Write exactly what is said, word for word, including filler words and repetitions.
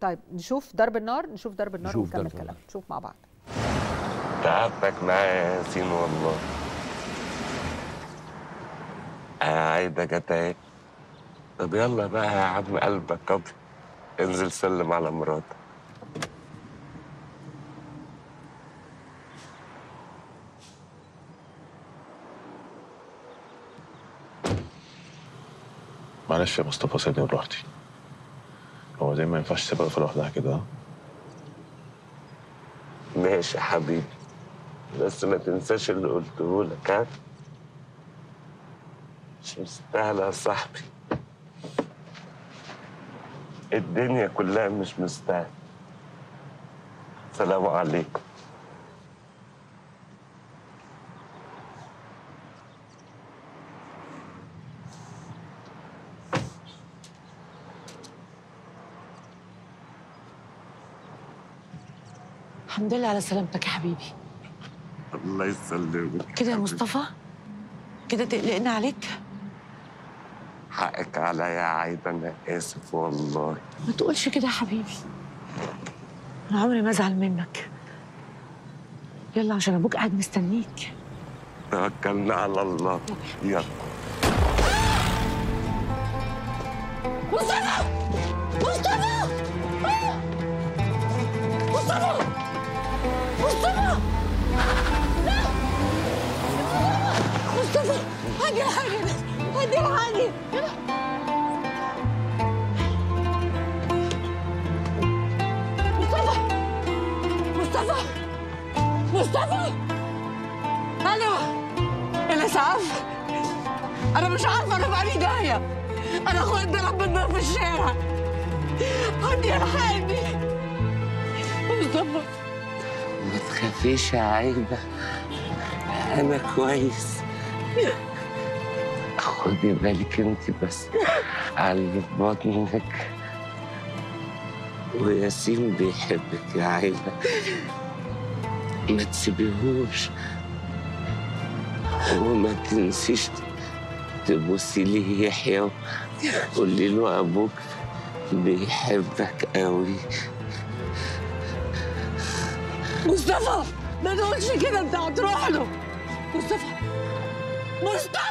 طيب نشوف ضرب النار نشوف ضرب النار ونكمل كلام، نشوف مع بعض. تعبتك معايا يا ياسين والله. انا عايزك اتاك. طب يلا بقى يا عم قلبك قبل انزل سلم على مراتك. معلش يا مصطفى سيبني براحتي. هو زي ما ينفعش تسيبها في لوحدها كده. ماشي يا حبيبي بس ما تنساش اللي قلته لك ها. مش مستاهله يا صاحبي. الدنيا كلها مش مستاهله. السلام عليكم. الحمد لله على سلامتك يا حبيبي. الله يسلمك. كده يا مصطفى كده تقلقنا عليك؟ حقك عليا يا عايده انا اسف والله. ما تقولش كده يا حبيبي، انا عمري ما ازعل منك. يلا عشان ابوك قاعد مستنيك. توكلنا على الله. يلا مصطفى مصطفى مصطفى مصطفى لا مصطفى هدي الحاجة بس هدي الحاجة. مصطفى مصطفى مصطفى ألو الإسعاف. أنا مش عارفة أنا بقالي داهية. أنا أخويا اتضرب بالنار في الشارع. هدي الحاجة مصطفى. ما تخافيش يا عايده انا كويس. خدي بالك انت بس على اللي في بطنك، وياسين بيحبك يا عايده ما تسيبيهوش، وما تنسيش تبوسي ليه يحيى وقولي له ابوك بيحبك قوي. مصطفى ما تقولش كده انت هتروح له. مصطفى مصطفى